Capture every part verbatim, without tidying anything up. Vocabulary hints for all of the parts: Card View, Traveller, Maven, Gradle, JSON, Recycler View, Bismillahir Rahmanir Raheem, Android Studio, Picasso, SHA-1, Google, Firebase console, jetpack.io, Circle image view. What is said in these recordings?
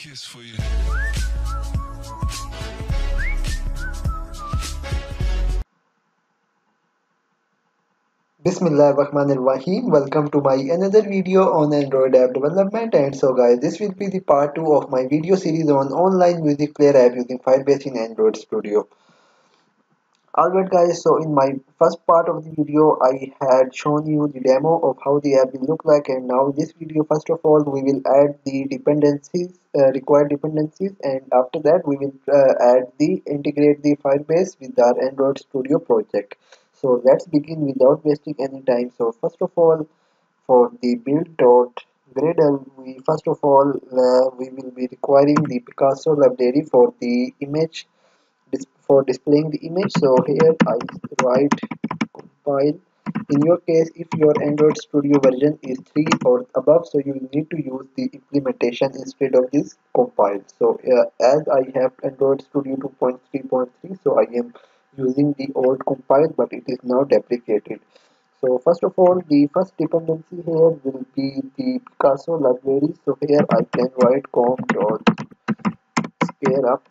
kiss for you. Bismillahir Rahmanir Raheem. Welcome to my another video on Android app development. And so guys, this will be the part two of my video series on online music player app using Firebase in Android Studio. Alright guys, so in my first part of the video I had shown you the demo of how the app will look like, and now in this video first of all we will add the dependencies, uh, required dependencies, and after that we will uh, add the integrate the Firebase with our Android Studio project. So let's begin without wasting any time. So first of all, for the build.gradle, we first of all uh, we will be requiring the Picasso library for the image, for displaying the image. So here I write compile. In your case, if your Android Studio version is three or above, so you need to use the implementation instead of this compile. So uh, as I have Android Studio two point three point three, so I am using the old compile, but it is now deprecated. So first of all, the first dependency here will be the Picasso library. So here I can write comp dot scare up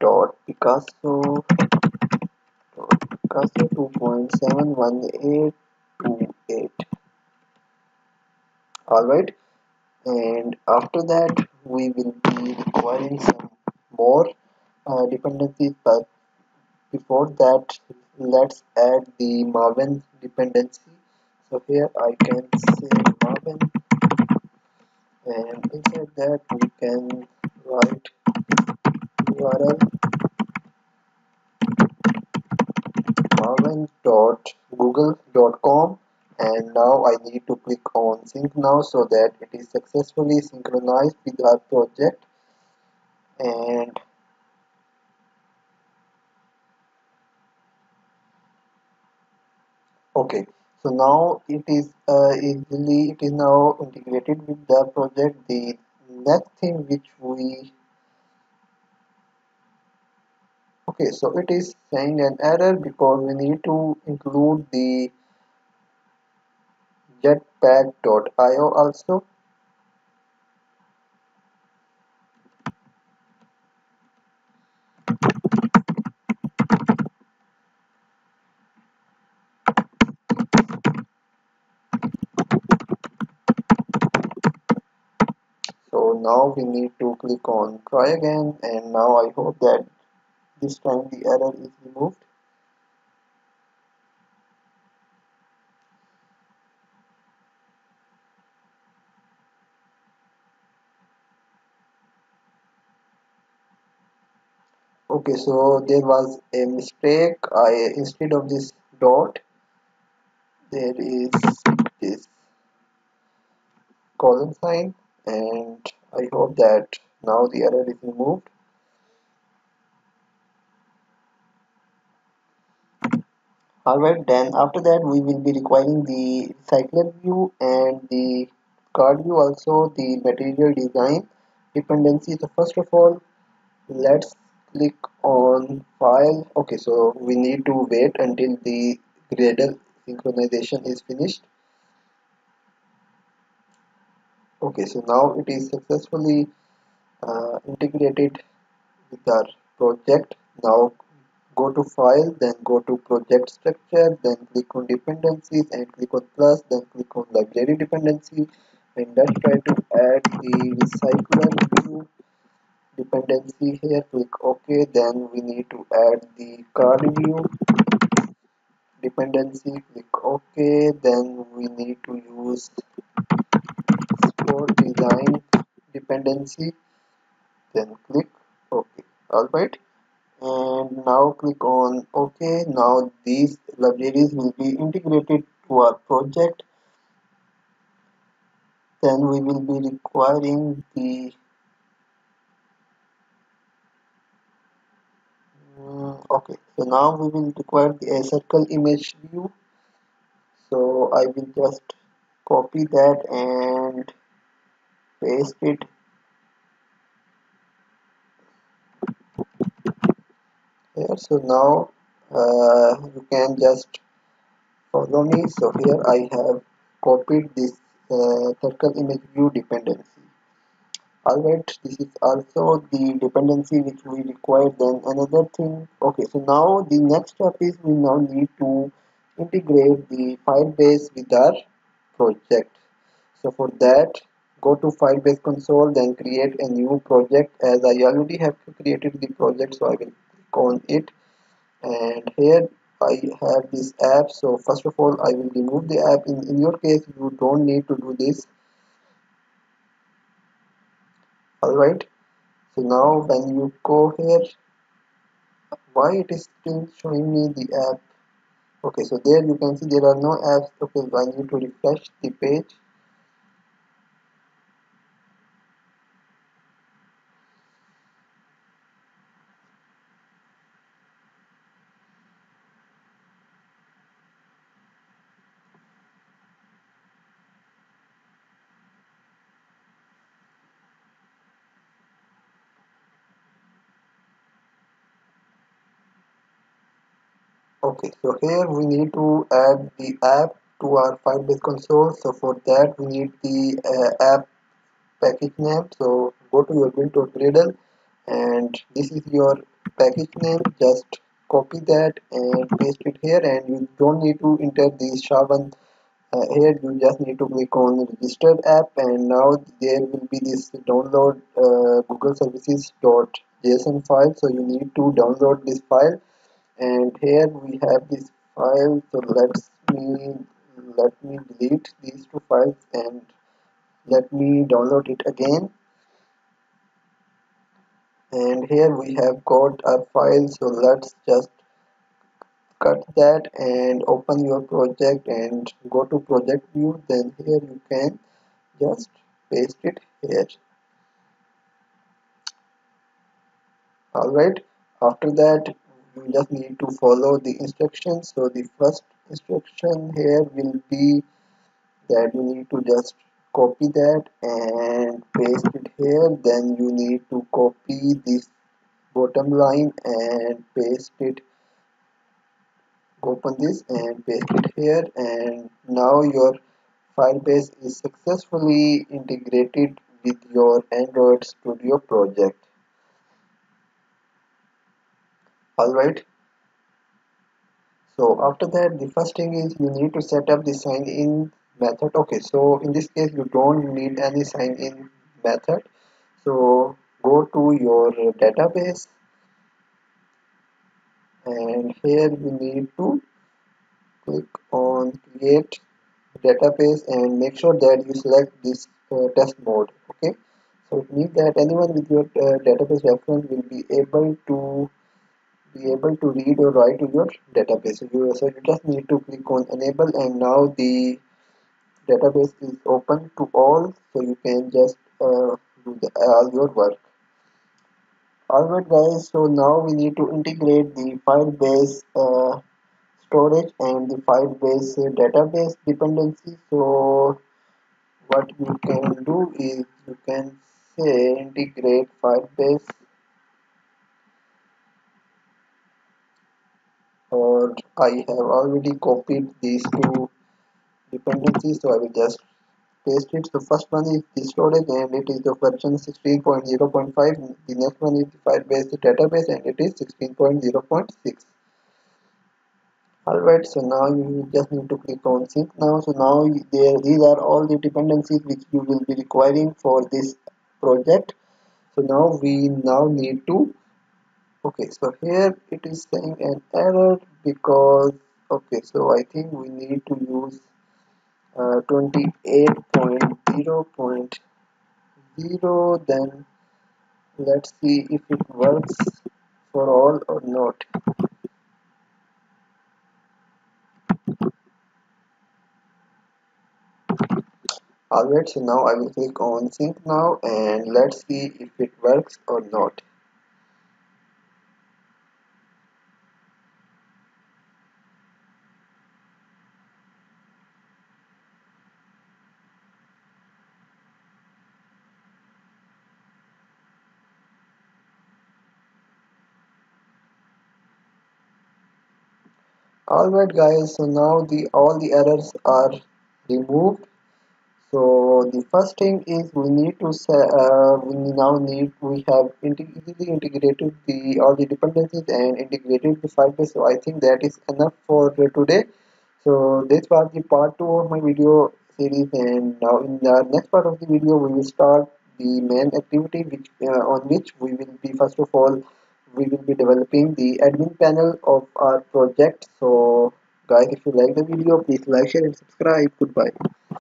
dot Picasso dot Picasso two point seven one eight two eight. Alright, and after that we will be requiring some more Uh, dependencies, but before that let's add the Maven dependency. So here I can say Maven, and inside that we can write U R L maven dot google dot com, and now I need to click on sync now so that it is successfully synchronized with our project. And okay, so now it is uh, easily it is now integrated with the project. The next thing which we okay, so it is saying an error because we need to include the jetpack dot i o also. Now we need to click on try again, and now I hope that this time the error is removed. Okay, so there was a mistake. I instead of this dot there is this colon sign, and I hope that now the error is removed. Alright, then after that we will be requiring the Recycler View and the Card View also, the Material Design dependency. So first of all, let's click on File. Okay, so we need to wait until the Gradle synchronization is finished. Okay, so now it is successfully uh, integrated with our project. Now go to File, then go to Project Structure, then click on Dependencies and click on plus, then click on Library Dependency, and let's try to add the Recycler View dependency here. Click OK, then we need to add the Card View dependency. Click OK, then we need to use design dependency, then click OK. Alright, and now click on OK. Now these libraries will be integrated to our project. Then we will be requiring the mm, OK, so now we will require the circle image view. So I will just copy that and paste it. Here, so now uh, you can just follow me. So here I have copied this uh, circle image view dependency. Alright, this is also the dependency which we require. Then another thing, okay, so now the next step is we now need to integrate the Firebase with our project. So for that, go to Firebase console, then create a new project. As I already have created the project, so I will click on it, and here I have this app. So first of all, I will remove the app. In, in your case, you don't need to do this. Alright, so now when you go here, why it is still showing me the app? Okay, so there you can see there are no apps. Okay, I need to refresh the page. Okay, so here we need to add the app to our Firebase console. So for that we need the uh, app package name. So go to your Build Gradle, and this is your package name. Just copy that and paste it here, and you don't need to enter the S H A one uh, here. You just need to click on register app, and now there will be this download uh, Google Services dot J S O N file. So you need to download this file. And here we have this file, so let's me let me delete these two files and let me download it again. And here we have got our file, so let's just cut that and open your project and go to project view. Then here you can just paste it here. Alright, after that you just need to follow the instructions. So the first instruction here will be that you need to just copy that and paste it here. Then you need to copy this bottom line and paste it, open this and paste it here. And now your Firebase is successfully integrated with your Android Studio project. Alright, so after that the first thing is you need to set up the sign in method. Okay, so in this case you don't need any sign in method. So go to your database, and here you need to click on create database and make sure that you select this uh, test mode. Okay, so it means that anyone with your uh, database reference will be able to be able to read or write to your database. So you, so you just need to click on enable, and now the database is open to all, so you can just uh, do the, all your work. Alright guys, so now we need to integrate the Firebase uh, storage and the Firebase database dependency. So what you can do is you can say integrate Firebase or I have already copied these two dependencies, so I will just paste it. So first one is the storage, and it is the version sixteen point zero point five. The next one is the Firebase database, and it is sixteen point zero point six. Alright, so now you just need to click on sync now. So now there, these are all the dependencies which you will be requiring for this project. So now we now need to okay, so here it is saying an error because, okay, so I think we need to use uh, twenty-eight point zero point zero. Then let's see if it works for all or not. Alright, so now I will click on sync now, and let's see if it works or not. Alright guys, so now the all the errors are removed. So the first thing is we need to say, uh, we now need we have easily integrated the all the dependencies and integrated the Firebase. So I think that is enough for today. So this was the part two of my video series, and now in the next part of the video we will start the main activity which uh, on which we will be first of all we will be developing the admin panel of our project. So guys, if you like the video, please like, share and subscribe. Goodbye.